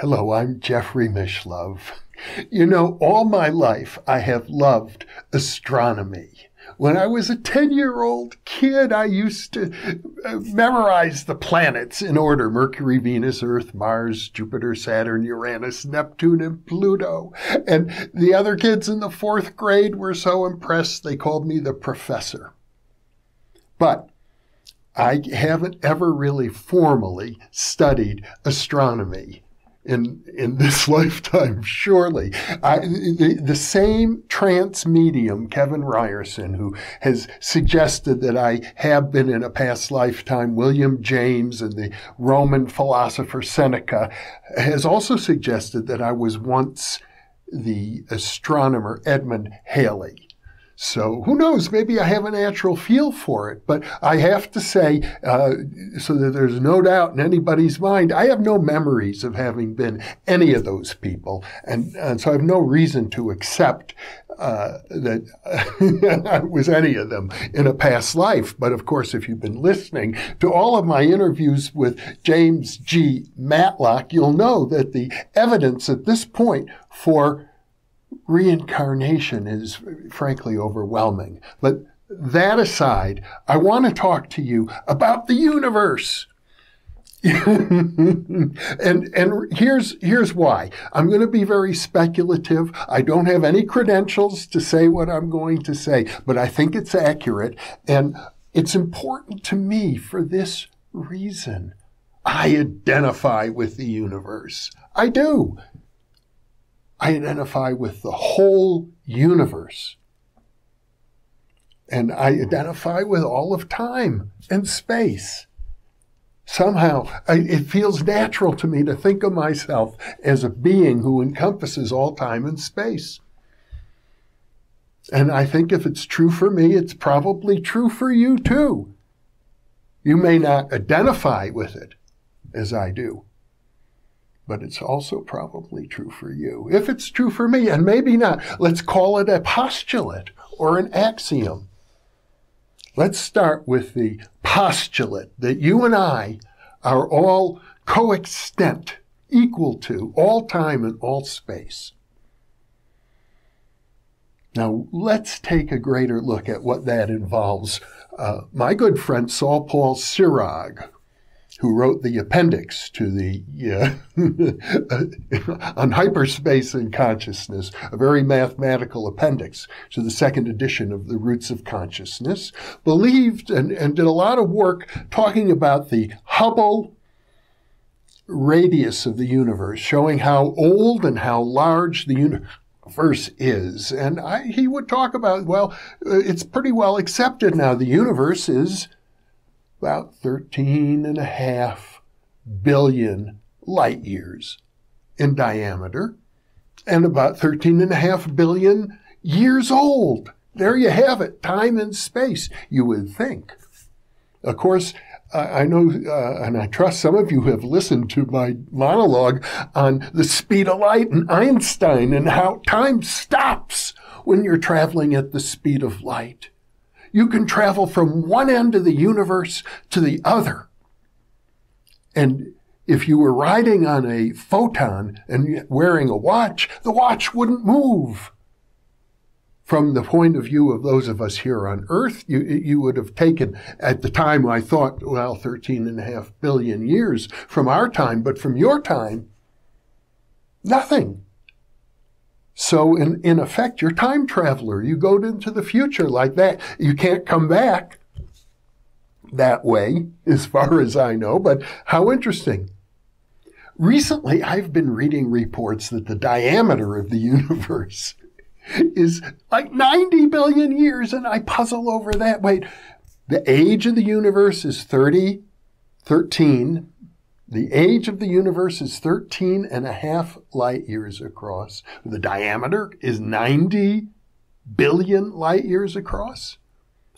Hello, I'm Jeffrey Mishlove. You know, all my life I have loved astronomy. When I was a 10-year-old kid, I used to memorize the planets in order: Mercury, Venus, Earth, Mars, Jupiter, Saturn, Uranus, Neptune, and Pluto. And the other kids in the 4th grade were so impressed they called me the professor. But I haven't ever really formally studied astronomy in this lifetime, surely. The same trance medium, Kevin Ryerson, who has suggested that I have been in a past lifetime William James, and the Roman philosopher Seneca, has also suggested that I was once the astronomer Edmund Halley. So who knows, maybe I have a natural feel for it. But I have to say, so that there's no doubt in anybody's mind, I have no memories of having been any of those people. And so I have no reason to accept that I was any of them in a past life. But of course, if you've been listening to all of my interviews with James G. Matlock, you'll know that the evidence at this point for reincarnation is frankly overwhelming. But that aside, I want to talk to you about the universe. and here's why. I'm going to be very speculative. I don't have any credentials to say what I'm going to say, but I think it's accurate. And it's important to me for this reason. I identify with the universe. I do. I identify with the whole universe. And I identify with all of time and space. Somehow, it feels natural to me to think of myself as a being who encompasses all time and space. And I think if it's true for me, it's probably true for you too. You may not identify with it as I do, but it's also probably true for you. If it's true for me, and maybe not, let's call it a postulate or an axiom. Let's start with the postulate that you and I are all coexistent, equal to all time and all space. Now, let's take a greater look at what that involves. My good friend Saul-Paul Sirag, who wrote the appendix to the on hyperspace and consciousness, a very mathematical appendix to the 2nd edition of The Roots of Consciousness, believed and did a lot of work talking about the Hubble radius of the universe, showing how old and how large the universe is. And he would talk about, well, it's pretty well accepted now. The universe is about 13.5 billion light years in diameter, and about 13.5 billion years old. There you have it, time and space, you would think. Of course, I know, and I trust some of you have listened to my monologue on the speed of light and Einstein, and how time stops when you're traveling at the speed of light. You can travel from one end of the universe to the other. And if you were riding on a photon and wearing a watch, the watch wouldn't move. From the point of view of those of us here on Earth, you would have taken, at the time I thought, well, 13.5 billion years from our time, but from your time, nothing. So in effect, you're a time traveler. You go into the future like that. You can't come back that way, as far as I know, but how interesting. Recently, I've been reading reports that the diameter of the universe is like 90 billion years, and I puzzle over that. Wait, the age of the universe is 13. The age of the universe is 13.5 light years across. The diameter is 90 billion light years across.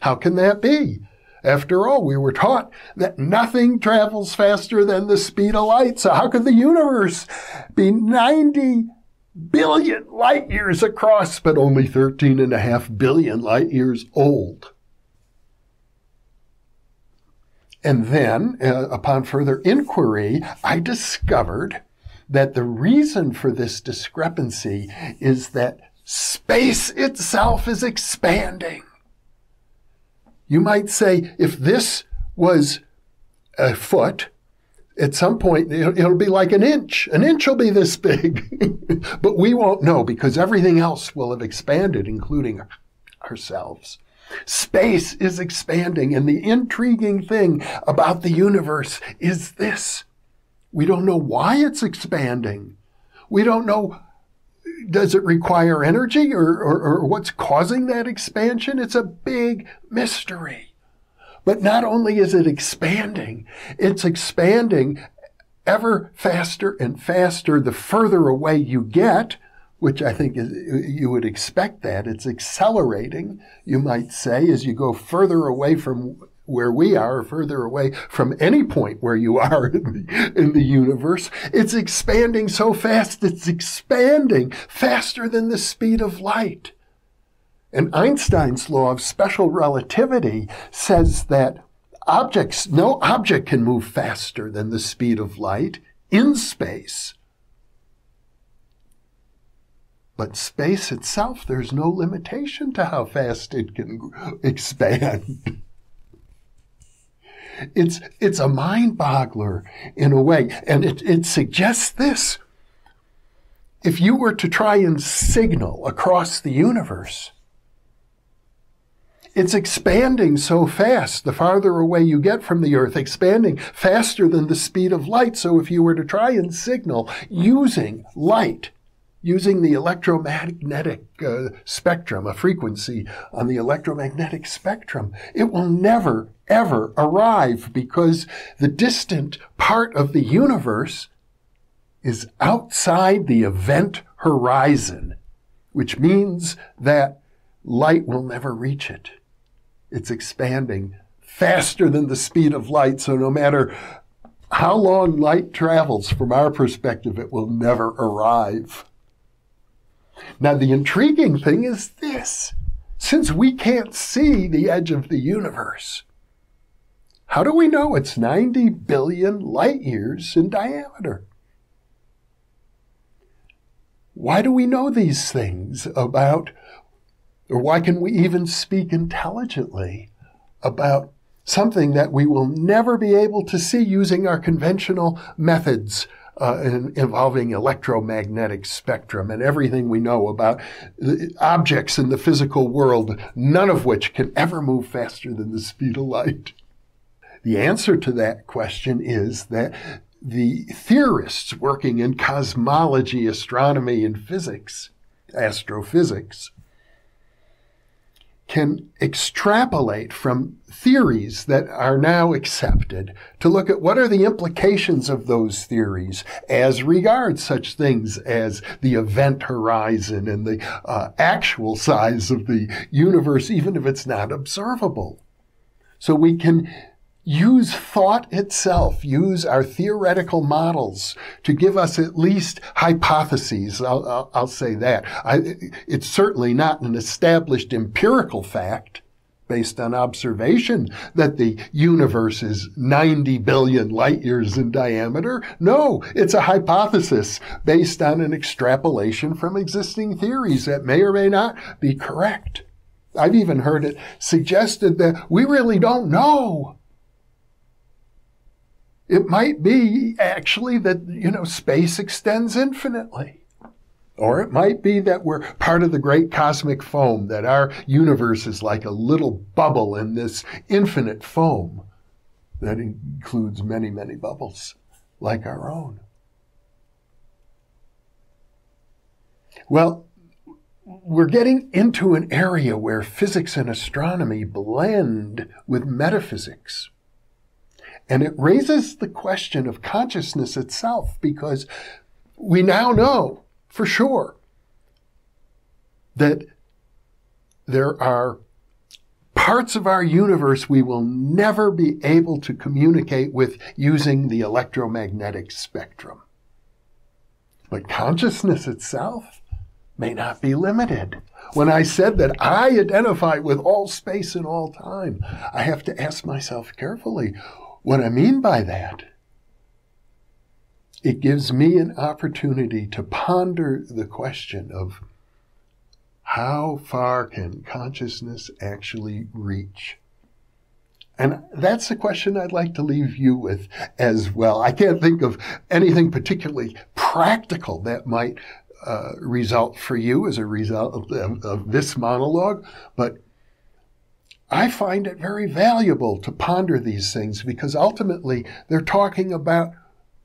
How can that be? After all, we were taught that nothing travels faster than the speed of light. So how could the universe be 90 billion light years across, but only 13.5 billion light years old? And then, upon further inquiry, I discovered that the reason for this discrepancy is that space itself is expanding. You might say, if this was a foot, at some point, it'll be like an inch. An inch will be this big. But we won't know because everything else will have expanded, including ourselves. Space is expanding. And the intriguing thing about the universe is this. We don't know why it's expanding. We don't know, does it require energy or what's causing that expansion? It's a big mystery. But not only is it expanding, it's expanding ever faster and faster the further away you get, which I think is, you would expect that. It's accelerating, you might say, as you go further away from where we are, further away from any point where you are in the universe. It's expanding so fast, it's expanding faster than the speed of light. And Einstein's law of special relativity says that no object can move faster than the speed of light in space. But space itself, there's no limitation to how fast it can expand. It's a mind-boggler in a way. And it suggests this. If you were to try and signal across the universe, it's expanding so fast, the farther away you get from the Earth, expanding faster than the speed of light. So if you were to try and signal using light, using the electromagnetic spectrum, a frequency on the electromagnetic spectrum, it will never, ever arrive because the distant part of the universe is outside the event horizon, which means that light will never reach it. It's expanding faster than the speed of light, so no matter how long light travels, from our perspective, it will never arrive. Now, the intriguing thing is this. Since we can't see the edge of the universe, how do we know it's 90 billion light years in diameter? Why do we know these things about, or why can we even speak intelligently about something that we will never be able to see using our conventional methods involving electromagnetic spectrum and everything we know about objects in the physical world, none of which can ever move faster than the speed of light? The answer to that question is that the theorists working in cosmology, astronomy, and physics, astrophysics, can extrapolate from theories that are now accepted to look at what are the implications of those theories as regards such things as the event horizon and the actual size of the universe, even if it's not observable. So we can use thought itself, use our theoretical models to give us at least hypotheses. I'll say that. It's certainly not an established empirical fact based on observation that the universe is 90 billion light years in diameter. No, it's a hypothesis based on an extrapolation from existing theories that may or may not be correct. I've even heard it suggested that we really don't know. It might be actually that, you know, space extends infinitely. Or it might be that we're part of the great cosmic foam, that our universe is like a little bubble in this infinite foam that includes many, many bubbles like our own. Well, we're getting into an area where physics and astronomy blend with metaphysics. And it raises the question of consciousness itself, because we now know for sure that there are parts of our universe we will never be able to communicate with using the electromagnetic spectrum. But consciousness itself may not be limited. When I said that I identify with all space and all time, I have to ask myself carefully, what I mean by that. it gives me an opportunity to ponder the question of how far can consciousness actually reach? And that's the question I'd like to leave you with as well. I can't think of anything particularly practical that might result for you as a result of this monologue, but I find it very valuable to ponder these things because ultimately they're talking about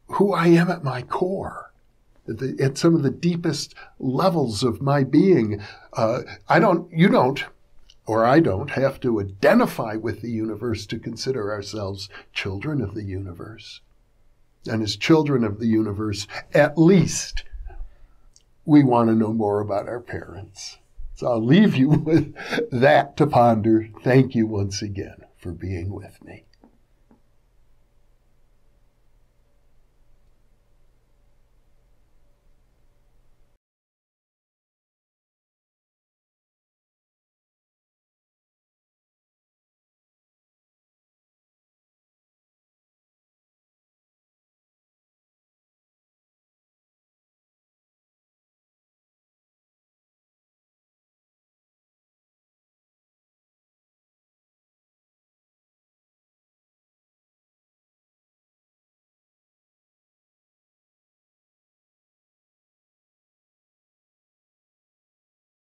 who I am at my core, at some of the deepest levels of my being. I don't have to identify with the universe to consider ourselves children of the universe. And as children of the universe, at least we want to know more about our parents. So I'll leave you with that to ponder. Thank you once again for being with me.